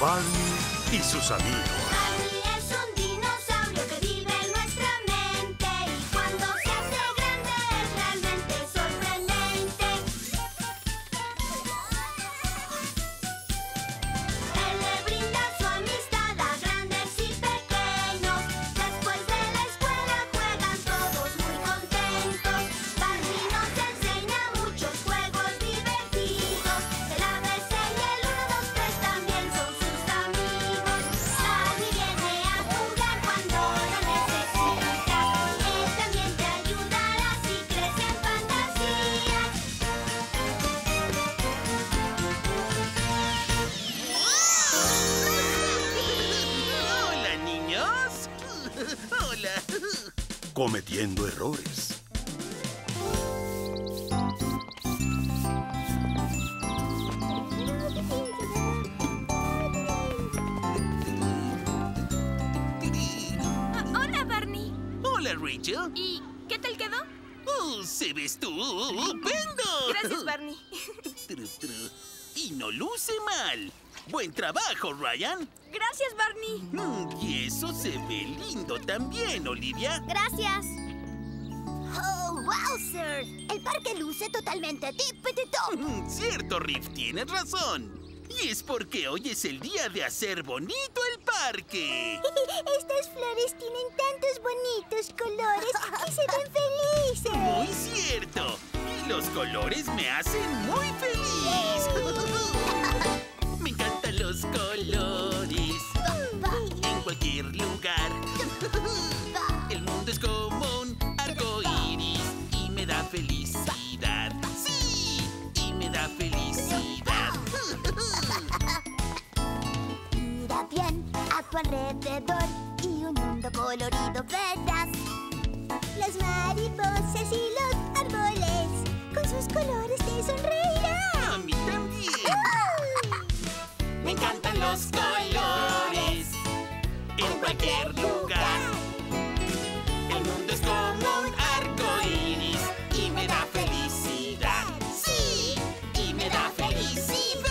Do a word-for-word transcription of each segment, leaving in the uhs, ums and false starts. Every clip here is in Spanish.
Barney y sus amigos. Barney es un dinosaurio que vive en nuestra mente y cuando se hace grande es realmente sorprendente. Él le brinda su amistad a grandes y pequeños. Después de la escuela juegan todos muy contentos. Barney nos enseña muchos juegos divertidos. El A B C y el uno, dos, tres también son sus amigos. Barney viene a jugar cuando lo necesitas. Él también te ayudará si crees en fantasía. Hola, niños. Hola. Cometiendo errores. Hola, Barney. Hola, Rachel. ¿Y qué tal quedó? Oh, se ve estupendo. Gracias, Barney. Tru, tru. Y no luce mal. Buen trabajo, Ryan. Gracias, Barney. Mm, Y eso se ve lindo también, Olivia. Gracias. ¡Oh, wow, sir! El parque luce totalmente tip-tip-top. Mm, Cierto, Riff, tienes razón. Y es porque hoy es el día de hacer bonito el parque. Estas flores tienen tantos bonitos colores que se ven felices. Muy cierto. Y los colores me hacen muy feliz. Me encantan los colores. En cualquier lugar. El mundo es como un arco iris. Y me da felicidad. Sí. Y me da felicidad. Mira bien a tu alrededor y un mundo colorido verás. Las mariposas y los árboles con sus colores te sonreirán. A mí también. Me encantan los colores. En cualquier lugar. El mundo es como un arco iris. Y me da felicidad. Sí. Y me da felicidad.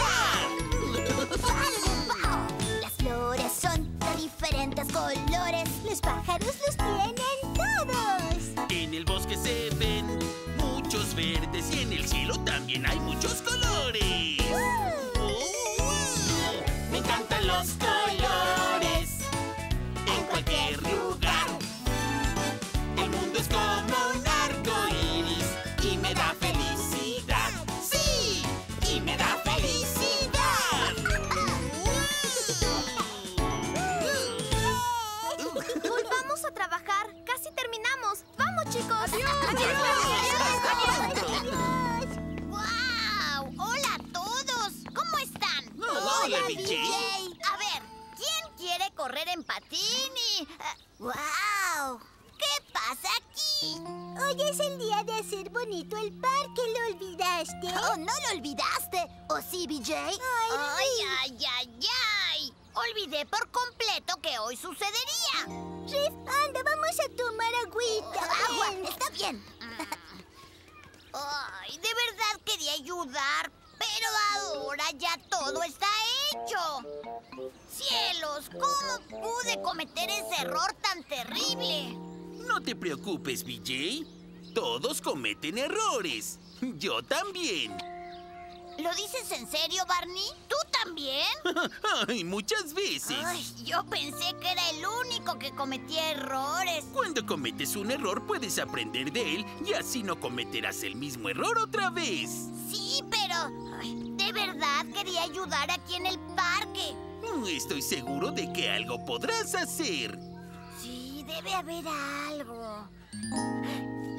Las flores son de diferentes colores. Los pájaros los tienen todos. En el bosque se ven muchos verdes. Y en el cielo también hay muchos colores. Oh, Me encantan los colores. En cualquier lugar. El mundo es como un arco iris. Y me da felicidad. Sí. Y me da felicidad. Volvamos a trabajar. Casi terminamos. ¡Vamos, chicos! ¡Adiós! ¡Adiós! ¡Adiós! ¡Guau! ¡Hola a todos! ¿Cómo están? Hola, B J. A ver, ¿quién quiere correr en patini? ¡Guau! ¿Qué pasa aquí? Hoy es el día de hacer bonito el parque, ¿lo olvidaste? ¡Oh, no lo olvidaste! ¿O sí, B J? ¡Ay, ay, ay, ay! Olvidé por completo que hoy sucedería. Riff, anda, vamos a tomar agüita. Agua, ven. está bien. Ay, de verdad quería ayudar, pero ahora ya todo está hecho. Cielos, ¿cómo pude cometer ese error tan terrible? No te preocupes, B J. Todos cometen errores. Yo también. ¿Lo dices en serio, Barney? ¿Tú también? Ay, muchas veces. Ay, yo pensé que era el único que cometía errores. Cuando cometes un error, puedes aprender de él y así no cometerás el mismo error otra vez. Sí, pero ay, de verdad quería ayudar aquí en el parque. Mm, Estoy seguro de que algo podrás hacer. Sí, debe haber algo.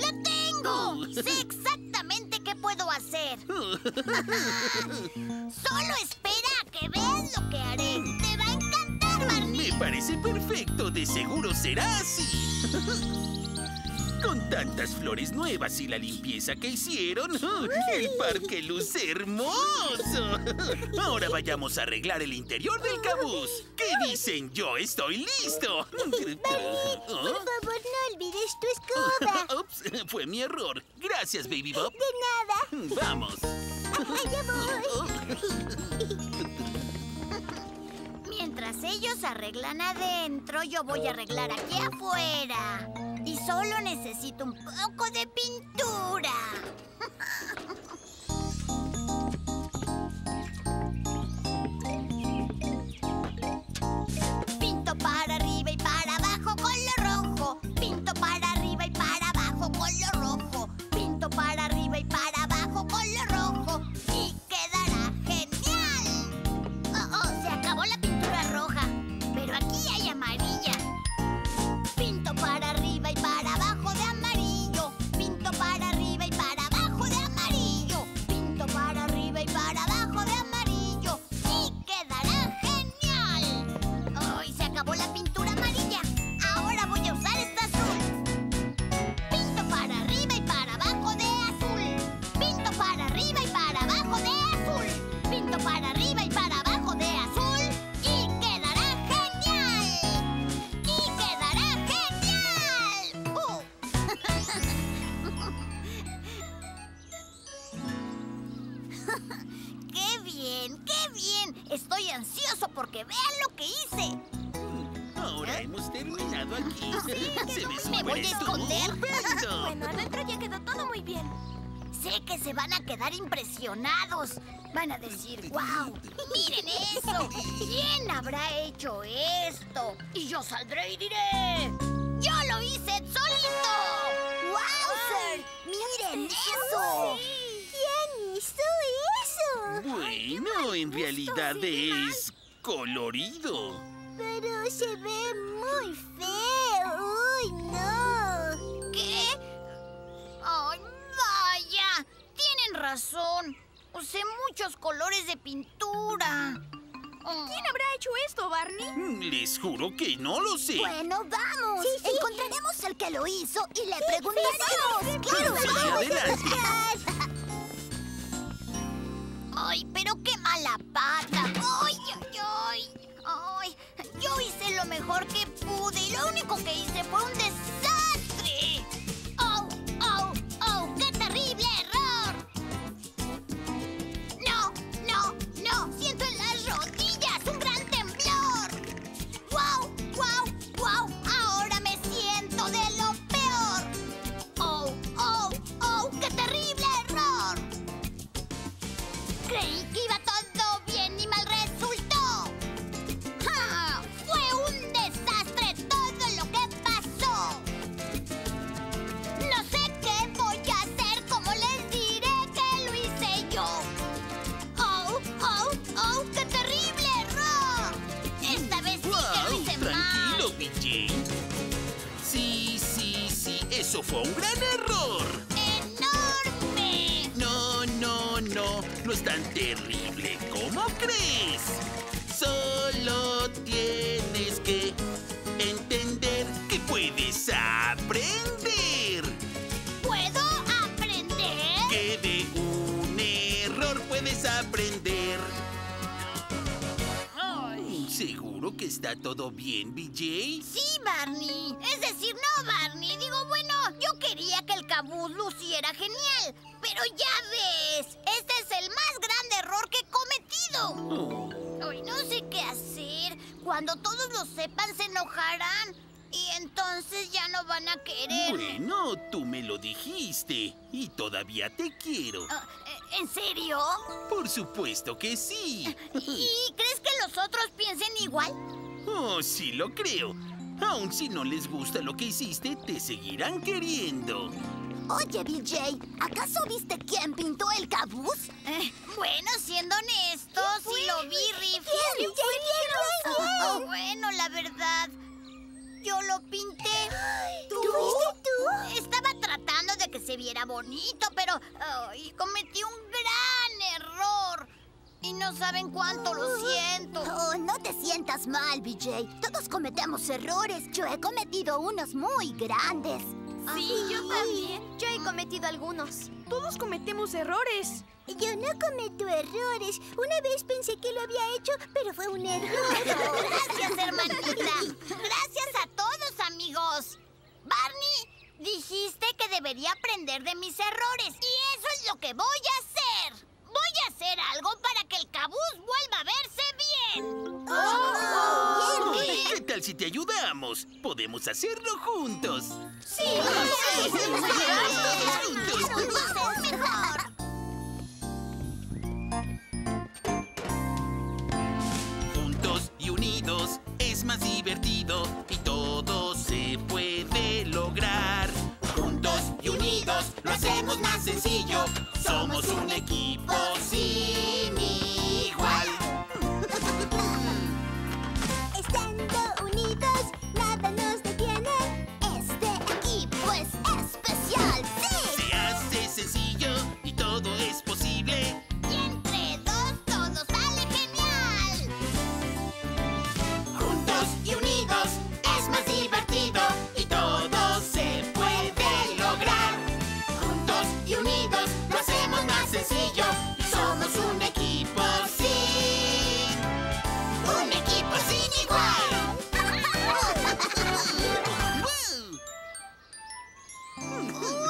¡Lo tengo! Sé exactamente qué puedo hacer. Solo espera a que veas lo que haré. Te va a encantar, Barney. Me parece perfecto. De seguro será así. Con tantas flores nuevas y la limpieza que hicieron, el parque luce hermoso. Ahora vayamos a arreglar el interior del cabús. ¿Qué dicen? Yo estoy listo. Barney, por favor, no olvides tu escoba. Ups, fue mi error. Gracias, Baby Bop. De nada. Vamos. Allá voy. mientras ellos arreglan adentro, yo voy a arreglar aquí afuera. Y solo necesito un poco de pintura. Pinto para arriba y para abajo con lo rojo. Pinto para arriba y para abajo con lo rojo. Pinto para arriba y para abajo con lo rojo. Y quedará genial. Oh, oh, se acabó la pintura roja. Pero aquí hay amarilla. Pinto para arriba y para abajo de amarillo. Pinto para arriba y para abajo de amarillo. Pinto para arriba y para abajo de amarillo. Y quedará genial. Oh, y se acabó la pintura amarilla. Ahora voy a usar esta azul. Pinto para arriba y para abajo de azul. Pinto para arriba y para abajo de azul. Pinto para arriba y para abajo de azul. Y quedará genial. Y quedará genial. ¡Uh! ¡Qué bien! ¡Qué bien! Estoy ansioso porque vean lo que hice. Ahora hemos terminado aquí. Se ve súper Me voy a esconder. estupendo. Bueno, adentro ya quedó todo muy bien. Sé que se van a quedar impresionados. Van a decir, wow, miren eso. ¿Quién habrá hecho esto? Y yo saldré y diré, yo lo hice solito. ¡Wowzer! ¡Miren eso! ¿Quién hizo eso? Bueno, en realidad es colorido. Pero se ve muy feo. ¡Uy, no! ¿Qué? ¡Ay, vaya! Tienen razón. Usé muchos colores de pintura. Oh. ¿Quién habrá hecho esto, Barney? Les juro que no lo sé. Bueno, vamos. Sí, sí. Encontraremos al que lo hizo y le preguntaremos. ¡Claro! Sí, vamos. Adelante. ¡Ay, pero qué mala pata! ¡Ay, ay, ay! ¡Ay! Yo hice lo mejor que pude y lo único que hice fue un desastre. ¡Oh, oh, oh! ¡Qué terrible error! ¡No, no, no! ¡Siento en las rodillas un gran temblor! ¡Wow, wow, wow! ¡Ahora me siento de lo peor! ¡Oh, oh, oh! ¡Qué terrible error! Creí que iba todo bien y mal resultó. ¡Ja! ¡Fue un desastre todo lo que pasó! No sé qué voy a hacer, como les diré que lo hice yo. ¡Oh, oh, oh! ¡Qué terrible error! Esta vez sí que lo Wow, hice mal. tranquilo, B J. Sí, sí, sí, eso fue un gran error. ¡Enorme! No, no, no, no es tan terrible como crees. Solo tienes que entender que puedes aprender. ¿Puedo aprender? Que de un error puedes aprender. ¿Seguro que está todo bien, B J? Sí, Barney. Es decir, no, Barney. Digo, bueno, yo quería que el cabuz luciera genial. Pero ya ves, este es el más grande error que he cometido. Ay, no sé qué hacer. Cuando todos lo sepan, se enojarán. Y entonces ya no van a querer. Bueno, tú me lo dijiste y todavía te quiero. ¿En serio? Por supuesto que sí. ¿Y crees que los otros piensen igual? Oh, sí lo creo. Aun si no les gusta lo que hiciste, te seguirán queriendo. Oye, B J, ¿acaso viste quién pintó el cabuz? Eh, bueno, siendo honesto, sí lo vi, Riff. ¿Quién, B J? Oh, bueno, la verdad, yo lo pinté. ¿Tú? ¿Tú? ¿Tú? Estaba tratando de que se viera bonito, pero oh, y cometí un gran error. Y no saben cuánto lo siento. Oh, no te sientas mal, B J. Todos cometemos errores. Yo he cometido unos muy grandes. Sí, Ay. yo también. Yo he cometido algunos. Todos cometemos errores. Yo no cometo errores. Una vez pensé que lo había hecho, pero fue un error. Gracias, hermanita. Gracias a todos, amigos. Barney, dijiste que debería aprender de mis errores. Y eso es lo que voy a hacer. Voy a hacer algo para que el cabuz vuelva a verse bien. Oh. ¡Vamos! ¡Podemos hacerlo juntos! ¡Sí! ¡Sí! ¡Sí! ¡Sí! ¡Todos juntos! ¡Vamos mejor! Juntos y unidos es más divertido y todo se puede lograr. Juntos y unidos lo hacemos más sencillo. Somos un equipo sin igual. Estando unidos, nada nos detiene. Este equipo es especial, ¡sí! Se hace sencillo y todo es posible. Y entre dos, todo sale genial. Juntos y unidos es más divertido y todo se puede lograr. Juntos y unidos lo hacemos más sencillo. Somos un equipo, sí. Un equipo sin igual.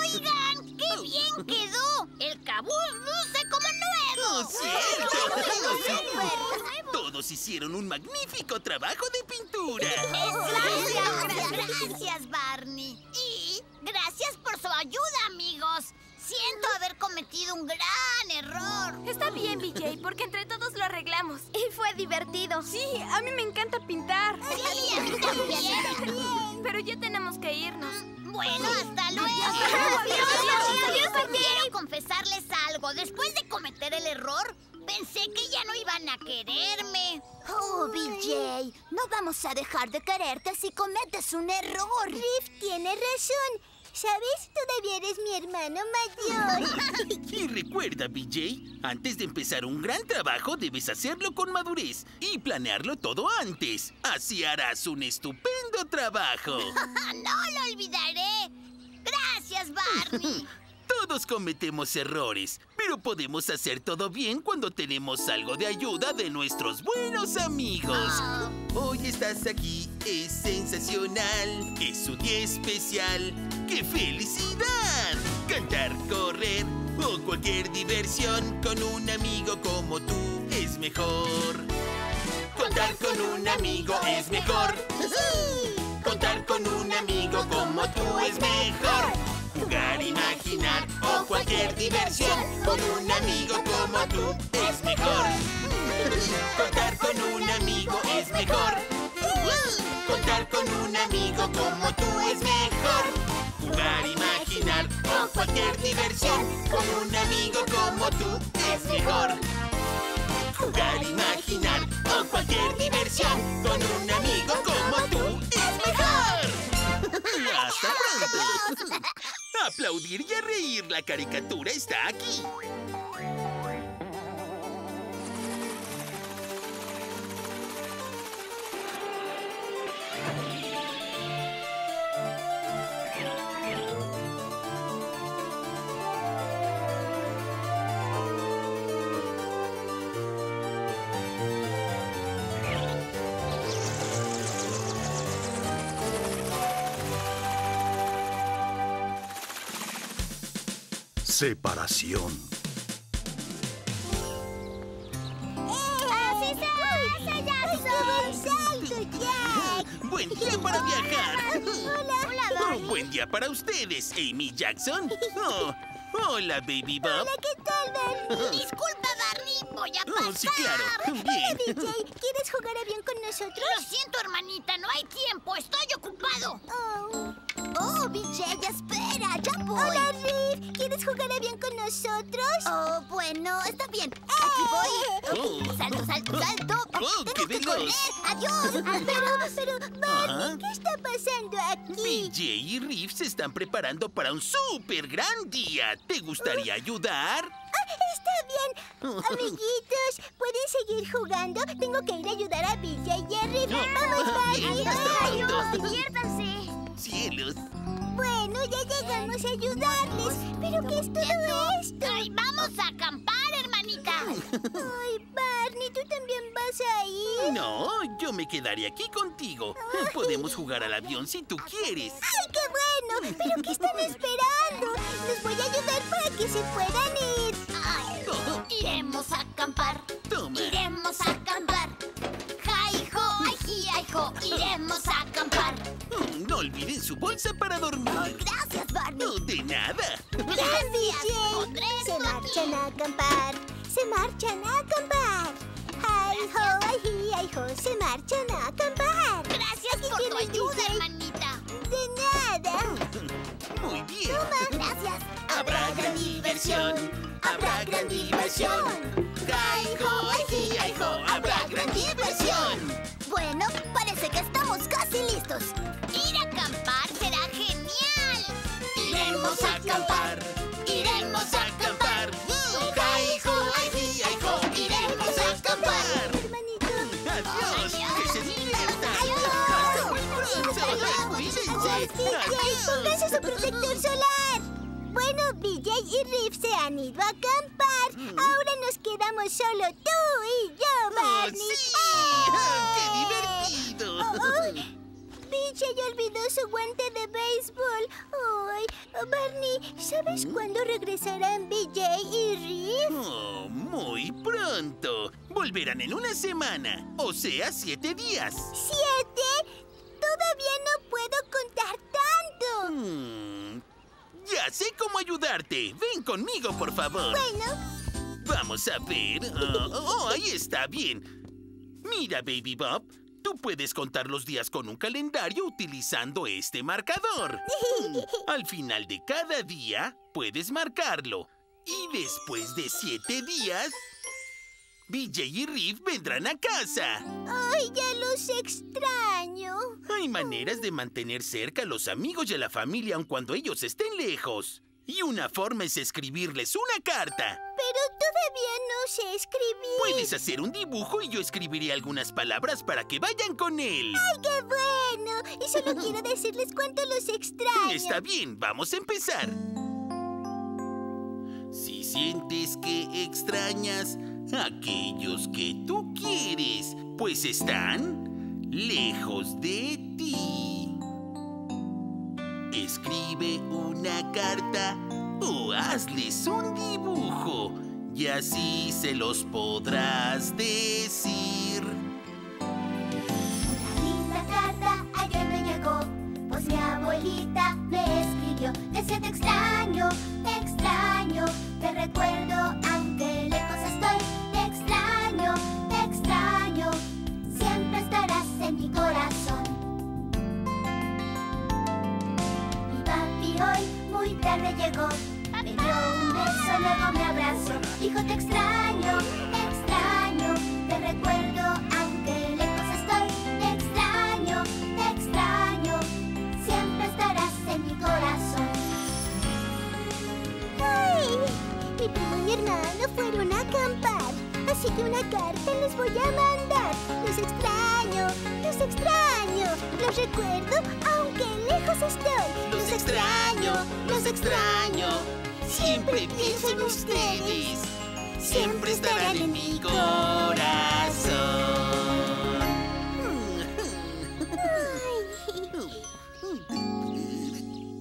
Oigan, qué bien quedó. El cabuz luce como nuevo. No, cierto. Nuevo. Todos hicieron un magnífico trabajo de pintura. Gracias, gracias, Barney. Y gracias por su ayuda, amigos. Siento haber cometido un gran error. Está bien, B J, porque entre todos lo arreglamos. Y fue divertido. Sí, a mí me encanta pintar. Sí, a mí también. Pero ya tenemos que irnos. Bueno, hasta luego. Quiero confesarles algo. Después de cometer el error, pensé que ya no iban a quererme. Oh, B J, no vamos a dejar de quererte si cometes un error. Riff tiene razón. ¿Sabes? Todavía eres mi hermano mayor. Y recuerda, B J, antes de empezar un gran trabajo, debes hacerlo con madurez y planearlo todo antes. Así harás un estupendo trabajo. ¡No lo olvidaré! ¡Gracias, Barney! Todos cometemos errores, pero podemos hacer todo bien cuando tenemos algo de ayuda de nuestros buenos amigos. Oh. Hoy estás aquí, es sensacional, es un día especial. ¡Qué felicidad! Cantar, correr o cualquier diversión con un amigo como tú es mejor. Contar con un amigo es mejor. Contar con un amigo como tú es mejor. Jugar, imaginar o cualquier diversión con un amigo como tú es mejor. Contar con un amigo es mejor. Contar con un amigo como tú es mejor. Jugar, imaginar o cualquier diversión con un amigo como tú es mejor. Jugar, imaginar o cualquier diversión con un amigo como tú es mejor. ¡Hasta pronto! Aplaudir y a reír, la caricatura está aquí. Separación. ¡Así se hace, Jackson! ¡Salto, Jack! ¡Buen día para viajar! ¡Hola! ¡Hola, oh, buen día para ustedes, Amy Jackson! Oh, ¡hola, Baby Bop! ¡Hola, qué tal, Barney! ¡Disculpa, Barney! ¡Voy a pasar! Oh, sí, claro. Bien. Hola, B J. ¿Quieres jugar avión con nosotros? Lo siento, hermanita. No hay tiempo. Estoy ocupado. Oh, oh B J, espera. Ya voy. Hola, Riff. ¿Quieres jugar avión con nosotros? Oh, bueno, está bien. Aquí voy. Oh. Salto, salto, salto. Oh, ¡Tengo que correr! ¡Adiós! Pero, pero, Barney, ¿qué está pasando aquí? B J y Riff se están preparando para un súper gran día. ¿Te gustaría ayudar? Está bien. Amiguitos, ¿pueden seguir jugando? Tengo que ir a ayudar a B J y a Riff. ¡Vamos, Barney! ¡Adiós! ¡Diviértanse! ¡Cielos! Bueno, ya llegamos a ayudarles. ¿Pero qué es todo esto? ¡Ay, vamos a acampar, hermanita! Ay, Barney, ¿tú también vas a ir? No, yo me quedaré aquí contigo. Ay. Podemos jugar al avión si tú quieres. ¡Ay, qué bueno! ¿Pero qué están esperando? Los voy a ayudar para que se puedan ir. Ay, oh. Iremos a acampar. Toma. Iremos a acampar. Hi-ho, hi-hi-hi-ho. Iremos a acampar. olviden su bolsa para dormir. Oh, gracias, Barney. No, de nada. Gracias, B J. Se marchan a acampar. Se marchan a acampar. Ay, ho, ay, hi, ay, ho. Se marchan a acampar. Gracias por tu ayuda, hermanita. De nada. Muy bien. Toma, gracias. Habrá gran diversión. Habrá gran diversión. Ay, ho, ay, hi, ay, ho. Habrá gran diversión. Bueno, parece que estamos casi listos. Ir a acampar será genial. Iremos a acampar. Iremos a acampar. ¡Ay, ho, ay, hi, ay, ho! Iremos a acampar. Hermanito. Adiós. Que se diviertan. Hasta muy pronto. Cuídense. Pónganse su protector solar. Bueno, B J y Riff se han ido a acampar. Ahora nos quedamos solo tú y yo, Barney. ¡Qué divertido! B J olvidó su guante de béisbol. ¡Ay! Barney, ¿sabes cuándo regresarán B J y Riff? Oh, muy pronto. Volverán en una semana, o sea, siete días. ¿Siete? Todavía no puedo contar tanto. Hmm. Ya sé cómo ayudarte. Ven conmigo, por favor. Bueno. Vamos a ver... Oh, oh, ahí está, bien. Mira, Baby Bop, tú puedes contar los días con un calendario utilizando este marcador. Al final de cada día, puedes marcarlo. Y después de siete días, B J y Riff vendrán a casa. ¡Ay, ya los extraño! Hay maneras de mantener cerca a los amigos y a la familia aun cuando ellos estén lejos. Y una forma es escribirles una carta. Pero todavía no sé escribir. Puedes hacer un dibujo y yo escribiré algunas palabras para que vayan con él. ¡Ay, qué bueno! Y solo quiero decirles cuánto los extraño. Está bien, vamos a empezar. Si sientes que extrañas a aquellos que tú quieres, pues están lejos de ti. Escribe una carta o hazles un dibujo y así se los podrás decir. Una linda carta ayer me llegó, pues mi abuelita me escribió que si te extraño, te extraño, te recuerdo aunque lejos estoy. Te extraño, te extraño, siempre estarás en mi corazón. Hoy muy tarde llegó, me dio un beso, luego me abrazó. Hijo, te extraño, te extraño, te recuerdo aunque lejos estoy. Te extraño, te extraño, siempre estarás en mi corazón. ¡Ay! Mi primo y hermano fueron a acampar, así que una carta les voy a mandar. Los extraño, los extraño, los recuerdo aunque lejos estoy. Los extraño, los extraño, siempre pienso en ustedes. Siempre estarán en mi corazón.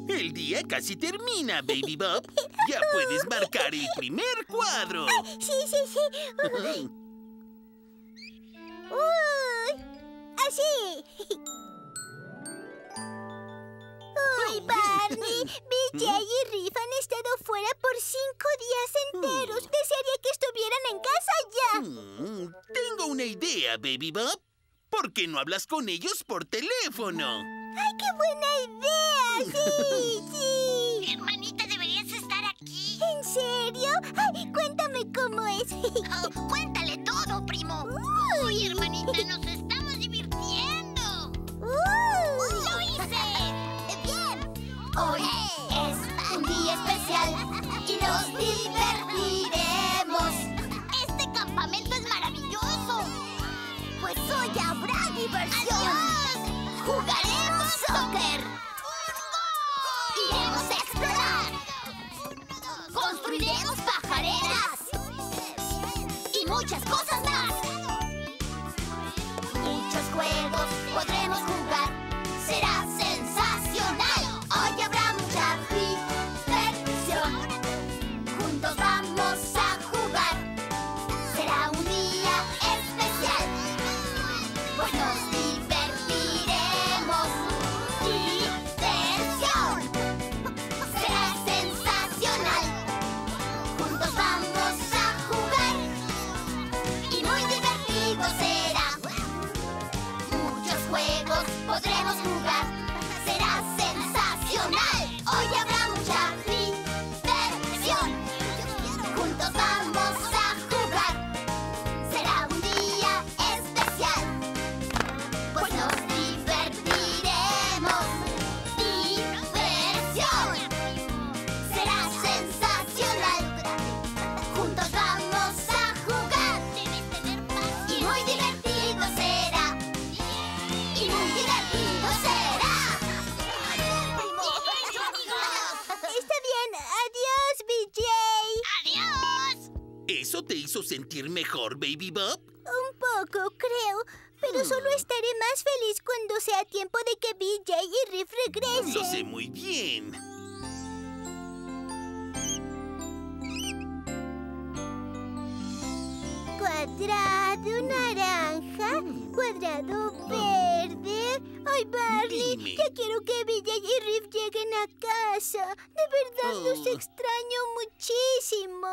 El día casi termina, Baby Bop. Ya puedes marcar el primer cuadro. Sí, sí, sí. ¡Uy! ¡Así! ¡Uy, Barney! B J y Riff han estado fuera por cinco días enteros. Desearía que estuvieran en casa ya. Mm, tengo una idea, Baby Bop. ¿Por qué no hablas con ellos por teléfono? ¡Ay, qué buena idea! ¡Sí, sí! Hermanita, deberías estar aquí. ¿En serio? Ay, cuéntame cómo es. Oh, cuéntale todo, primo. Uy. Uy, hermanita, nos estamos divirtiendo. Uy. ¡Lo hice! ¡Bien! Hoy es un día especial y nos divertiremos. Este campamento es maravilloso. Pues hoy habrá diversión. Adiós. ¡Jugaremos soccer! ¡Iremos a explorar! ¡Construiremos pajareras! ¡Y muchas cosas más! ¡Muchos juegos podremos jugar! ¡Será sensacional! ¡Hoy habrá mucha diversión! ¡Juntos vamos a jugar! ¡Será un día especial! ¡Buenos días! ¡Divertiremos! ¿Eso te hizo sentir mejor, Baby Bop? Un poco, creo. Pero solo estaré más feliz cuando sea tiempo de que B J y Riff regresen. Lo sé muy bien. Cuadrado naranja, cuadrado verde. Ay, Barney, Dime. ya quiero que B J y Riff lleguen a casa. De verdad, oh. los extraño muchísimo.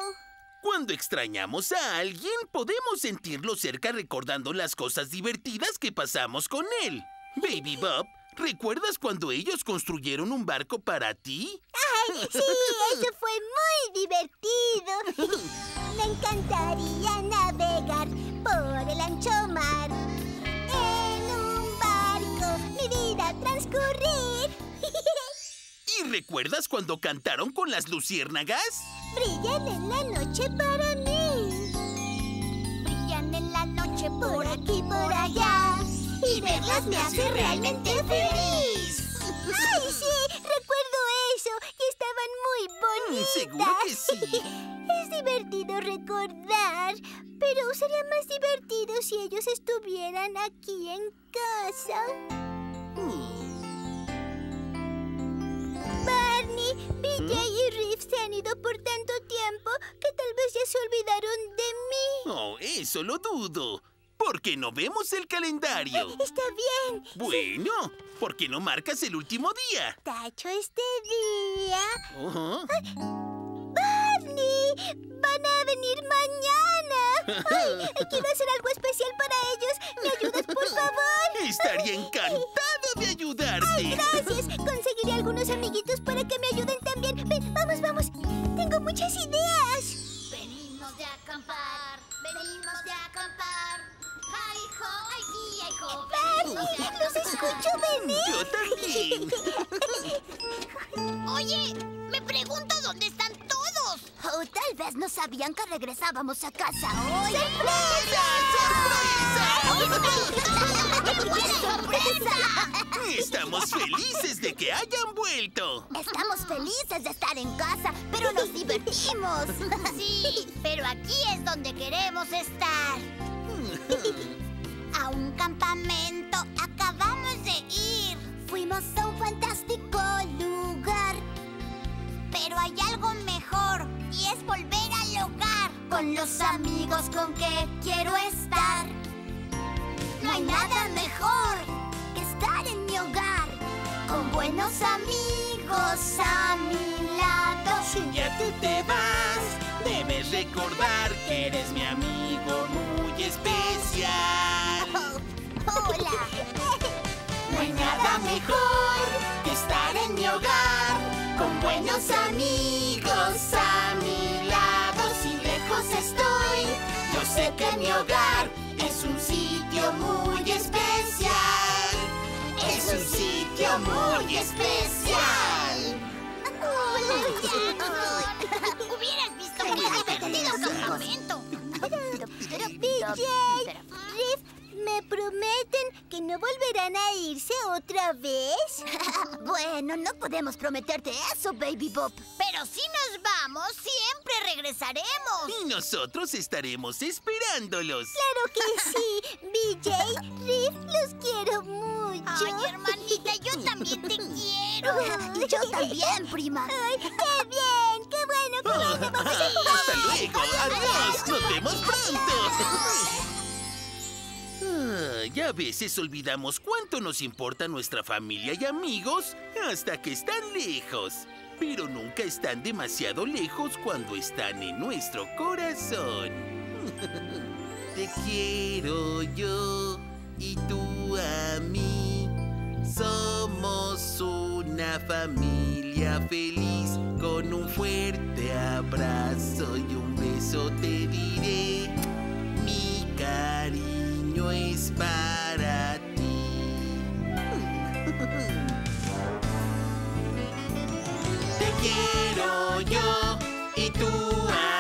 Cuando extrañamos a alguien, podemos sentirlo cerca recordando las cosas divertidas que pasamos con él. Baby Bop, ¿recuerdas cuando ellos construyeron un barco para ti? ¡Ay, sí! ¡Eso fue muy divertido! Me encantaría navegar por el ancho mar, en un barco mi vida transcurrir. ¿Y recuerdas cuando cantaron con las luciérnagas? Brillan en la noche para mí. Brillan en la noche por aquí, por allá. Y verlas me hace realmente feliz. ¡Ay, sí! Recuerdo eso. Y estaban muy bonitas. Seguro que sí. Es divertido recordar. Pero sería más divertido si ellos estuvieran aquí en casa. Barney, B J y Riff se han ido por tanto tiempo que tal vez ya se olvidaron de mí. Oh, eso lo dudo. ¿Por qué no vemos el calendario? Eh, está bien. Bueno, ¿por qué no marcas el último día? Tacho este día. Uh-huh. Ay, ¡Barney! ¡Van a venir mañana! Ay, quiero hacer algo especial para ellos. ¿Me ayudas, por favor? Estaría encantado de ayudarte. Ay, gracias. Conseguiré algunos amiguitos para que me ayuden también. Ven, vamos, vamos. Tengo muchas ideas. Venimos de acampar. Venimos de acampar. ¡Ay, hijo! ¡Ay, sí, hijo! ¡Barney! ¡Los escucho venir! ¡Yo también! Oye, me pregunto dónde están todos. O oh, tal vez no sabían que regresábamos a casa hoy. ¡Sorpresa! ¡Sorpresa! ¡Sorpresa! Estamos felices de que hayan vuelto. Estamos felices de estar en casa, pero nos divertimos. Sí, pero aquí es donde queremos estar. A un campamento acabamos de ir. Fuimos a un fantástico lugar. Pero hay algo mejor y es volver al hogar. Con los amigos con que quiero estar. No hay nada mejor en mi hogar, con buenos amigos a mi lado. Si un día tú te vas, debes recordar que eres mi amigo muy especial. Oh, hola. No hay nada mejor que estar en mi hogar, con buenos amigos a mi lado. Si lejos estoy, yo sé que mi hogar es un sitio muy especial. Es un sitio muy especial. ¡Hola, Jackson! ¡Hubieras visto qué divertido campamento! B J, Riff, ¿me prometen que no volverán a irse otra vez? Bueno, no podemos prometerte eso, Baby Bop. Pero si nos vamos, siempre regresaremos. Y nosotros estaremos esperándolos. ¡Claro que sí! B J, Riff, los quiero mucho. Ay, hermanita, yo también te quiero. Y yo también, prima. Ay, ¡qué bien! ¡Qué bueno! ¡Qué bueno! ¡Vamos a jugar! ¡Hasta luego! ¡Adiós! ¡Nos vemos pronto! Ya a veces olvidamos cuánto nos importa nuestra familia y amigos hasta que están lejos. Pero nunca están demasiado lejos cuando están en nuestro corazón. Te quiero yo y tú a mí. Somos una familia feliz, con un fuerte abrazo y un beso te diré, mi cariño es para ti. Te quiero yo y tú a mí.